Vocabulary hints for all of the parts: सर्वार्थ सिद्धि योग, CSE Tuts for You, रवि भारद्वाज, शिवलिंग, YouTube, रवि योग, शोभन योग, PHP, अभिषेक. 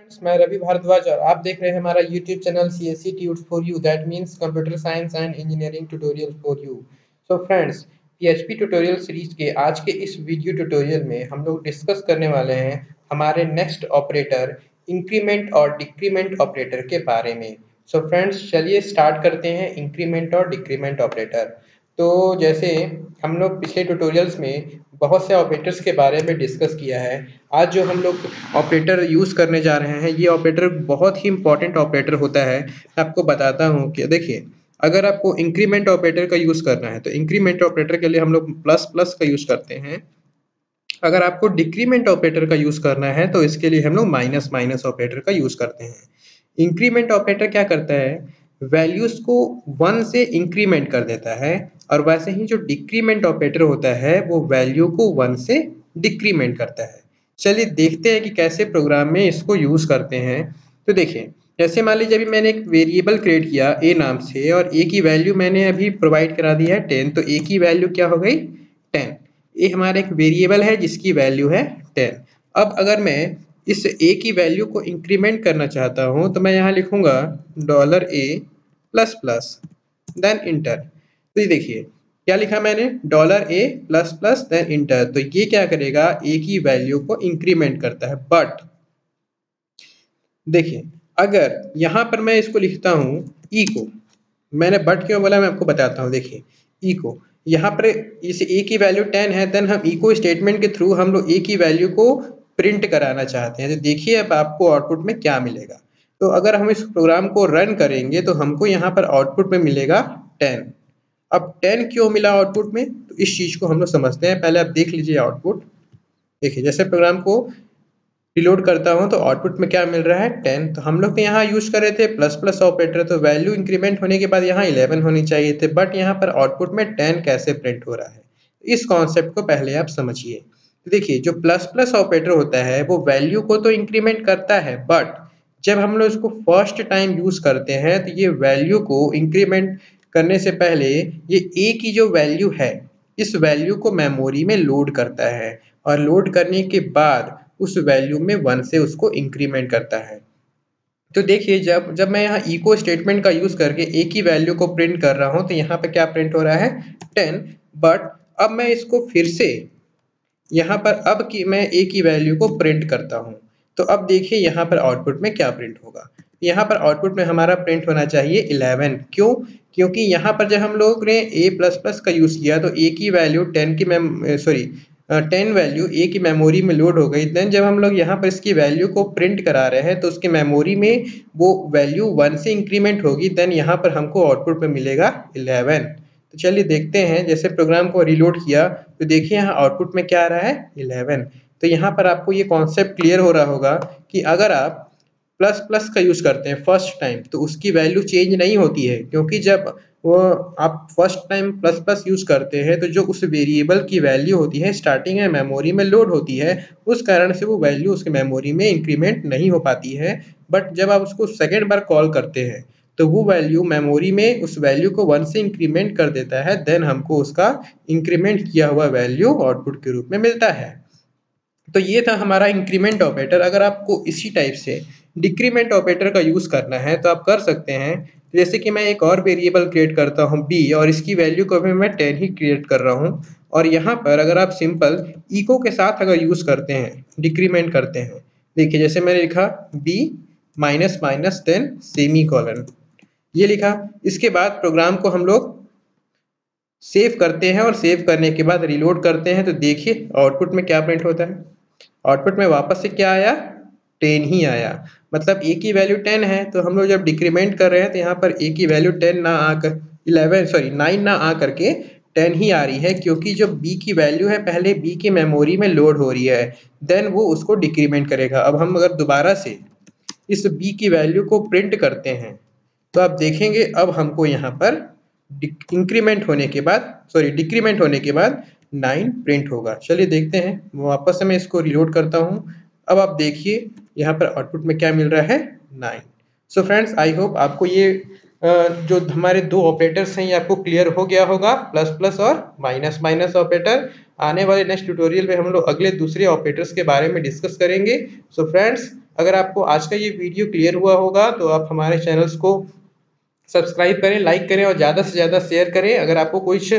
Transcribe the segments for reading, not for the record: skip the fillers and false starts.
Friends, मैं रवि भारद्वाज और आप देख रहे हैं हमारा YouTube channel CSE Tuts for You, that means Computer Science and Engineering Tutorials for You। So friends, PHP tutorial series के आज के इस वीडियो ट्यूटोरियल में हम लोग डिस्कस करने वाले हैं हमारे नेक्स्ट ऑपरेटर इंक्रीमेंट और डिक्रीमेंट ऑपरेटर के बारे में। सो फ्रेंड्स, चलिए स्टार्ट करते हैं इंक्रीमेंट और डिक्रीमेंट ऑपरेटर। तो जैसे हम लोग पिछले ट्यूटोरियल्स में बहुत से ऑपरेटर्स के बारे में डिस्कस किया है, आज जो हम लोग ऑपरेटर यूज़ करने जा रहे हैं ये ऑपरेटर बहुत ही इम्पॉर्टेंट ऑपरेटर होता है। मैं आपको बताता हूँ कि देखिए, अगर आपको इंक्रीमेंट ऑपरेटर का यूज़ करना है तो इंक्रीमेंट ऑपरेटर के लिए हम लोग प्लस प्लस का यूज़ करते हैं। अगर आपको डिक्रीमेंट ऑपरेटर का यूज़ करना है तो इसके लिए हम लोग माइनस माइनस ऑपरेटर का यूज़ करते हैं। इंक्रीमेंट ऑपरेटर क्या करता है, वैल्यूज़ को 1 से इंक्रीमेंट कर देता है, और वैसे ही जो डिक्रीमेंट ऑपरेटर होता है वो वैल्यू को 1 से डिक्रीमेंट करता है। चलिए देखते हैं कि कैसे प्रोग्राम में इसको यूज़ करते हैं। तो देखिए, जैसे मान लीजिए अभी मैंने एक वेरिएबल क्रिएट किया ए नाम से, और ए की वैल्यू मैंने अभी प्रोवाइड करा दी है 10, तो ए की वैल्यू क्या हो गई 10। ये हमारा एक वेरिएबल है जिसकी वैल्यू है 10। अब अगर मैं इस ए की वैल्यू को इंक्रीमेंट करना चाहता हूँ तो मैं यहाँ लिखूँगा $a++ देन इंटर। तो ये देखिए क्या लिखा मैंने, $a++ देन इंटर। तो ये क्या करेगा, ए की वैल्यू को इंक्रीमेंट करता है। बट देखिए, अगर यहाँ पर मैं इसको लिखता हूँ ई को, मैंने बट क्यों बोला मैं आपको बताता हूँ। देखिए ई को, यहाँ पर इस ए की वैल्यू 10 है, देन हम ई को स्टेटमेंट के थ्रू हम लोग ए की वैल्यू को प्रिंट कराना चाहते हैं। तो देखिए अब आपको आउटपुट में क्या मिलेगा। तो अगर हम इस प्रोग्राम को रन करेंगे तो हमको यहाँ पर आउटपुट में मिलेगा 10। अब 10 क्यों मिला आउटपुट में, तो इस चीज़ को हम लोग समझते हैं। पहले आप देख लीजिए आउटपुट। देखिए जैसे प्रोग्राम को रिलोड करता हूँ तो आउटपुट में क्या मिल रहा है, 10। तो हम लोग यहाँ यूज़ कर रहे थे प्लस प्लस ऑपरेटर, तो वैल्यू इंक्रीमेंट होने के बाद यहाँ 11 होनी चाहिए थे, बट यहाँ पर आउटपुट में 10 कैसे प्रिंट हो रहा है, इस कॉन्सेप्ट को पहले आप समझिए। देखिए जो प्लस प्लस ऑपरेटर होता है वो वैल्यू को तो इंक्रीमेंट करता है, बट जब हम लोग इसको फर्स्ट टाइम यूज़ करते हैं तो ये वैल्यू को इंक्रीमेंट करने से पहले ये ए की जो वैल्यू है इस वैल्यू को मेमोरी में लोड करता है, और लोड करने के बाद उस वैल्यू में 1 से उसको इंक्रीमेंट करता है। तो देखिए जब मैं यहाँ इको स्टेटमेंट का यूज़ करके ए की वैल्यू को प्रिंट कर रहा हूँ तो यहाँ पर क्या प्रिंट हो रहा है, 10। बट अब मैं इसको फिर से यहाँ पर अब कि मैं ए की वैल्यू को प्रिंट करता हूँ तो अब देखिए यहाँ पर आउटपुट में क्या प्रिंट होगा। यहाँ पर आउटपुट में हमारा प्रिंट होना चाहिए 11। क्यों, क्योंकि यहाँ पर जब हम लोग ने a++ का यूज़ किया तो ए की वैल्यू 10 वैल्यू ए की मेमोरी में लोड हो गई। देन जब हम लोग यहाँ पर इसकी वैल्यू को प्रिंट करा रहे हैं तो उसकी मेमोरी में वो वैल्यू 1 से इंक्रीमेंट होगी, देन यहाँ पर हमको आउटपुट में मिलेगा 11। तो चलिए देखते हैं, जैसे प्रोग्राम को रिलोड किया तो देखिए यहाँ आउटपुट में क्या आ रहा है, 11। तो यहाँ पर आपको ये कॉन्सेप्ट क्लियर हो रहा होगा कि अगर आप प्लस प्लस का यूज़ करते हैं फर्स्ट टाइम तो उसकी वैल्यू चेंज नहीं होती है, क्योंकि जब वो आप first time plus plus use करते हैं तो जो उस वेरिएबल की वैल्यू होती है स्टार्टिंग में मेमोरी में लोड होती है, उस कारण से वो वैल्यू उसकी मेमोरी में इंक्रीमेंट नहीं हो पाती है। बट जब आप उसको सेकेंड बार कॉल करते हैं तो वो वैल्यू मेमोरी में उस वैल्यू को 1 से इंक्रीमेंट कर देता है, देन हमको उसका इंक्रीमेंट किया हुआ वैल्यू आउटपुट के रूप में मिलता है। तो ये था हमारा इंक्रीमेंट ऑपरेटर। अगर आपको इसी टाइप से डिक्रीमेंट ऑपरेटर का यूज़ करना है तो आप कर सकते हैं। जैसे कि मैं एक और वेरिएबल क्रिएट करता हूँ b, और इसकी वैल्यू को भी मैं 10 ही क्रिएट कर रहा हूँ, और यहाँ पर अगर आप सिंपल इको के साथ अगर यूज़ करते हैं डिक्रीमेंट करते हैं, देखिए जैसे मैंने लिखा b-, देन सेमीकोलन ये लिखा। इसके बाद प्रोग्राम को हम लोग सेव करते हैं, और सेव करने के बाद रिलोड करते हैं तो देखिए आउटपुट में क्या प्रिंट होता है। आउटपुट में वापस से क्या आया, 10 ही आया, मतलब ए की वैल्यू 10 है। तो हम लोग जब डिक्रीमेंट कर रहे हैं तो यहाँ पर ए की वैल्यू 9 ना आ करके 10 ही आ रही है, क्योंकि जो b की वैल्यू है पहले b की मेमोरी में लोड हो रही है, देन वो उसको डिक्रीमेंट करेगा। अब हम अगर दोबारा से इस b की वैल्यू को प्रिंट करते हैं तो आप देखेंगे अब हमको यहाँ पर डिक्रीमेंट होने के बाद 9 प्रिंट होगा। चलिए देखते हैं, वापस से मैं इसको रिलोड करता हूँ। अब आप देखिए यहाँ पर आउटपुट में क्या मिल रहा है, 9। सो फ्रेंड्स, आई होप आपको ये जो हमारे दो ऑपरेटर्स हैं ये आपको क्लियर हो गया होगा, प्लस प्लस और माइनस माइनस ऑपरेटर। आने वाले नेक्स्ट ट्यूटोरियल में हम लोग अगले दूसरे ऑपरेटर्स के बारे में डिस्कस करेंगे। सो फ्रेंड्स, अगर आपको आज का ये वीडियो क्लियर हुआ होगा तो आप हमारे चैनल्स को सब्सक्राइब करें, लाइक करें और ज़्यादा से ज़्यादा शेयर करें। अगर आपको कुछ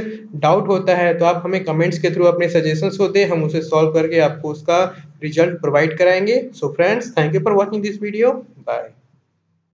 डाउट होता है तो आप हमें कमेंट्स के थ्रू अपने सजेशंस को दें, हम उसे सॉल्व करके आपको उसका रिजल्ट प्रोवाइड कराएंगे। So friends, thank you for watching this video, bye.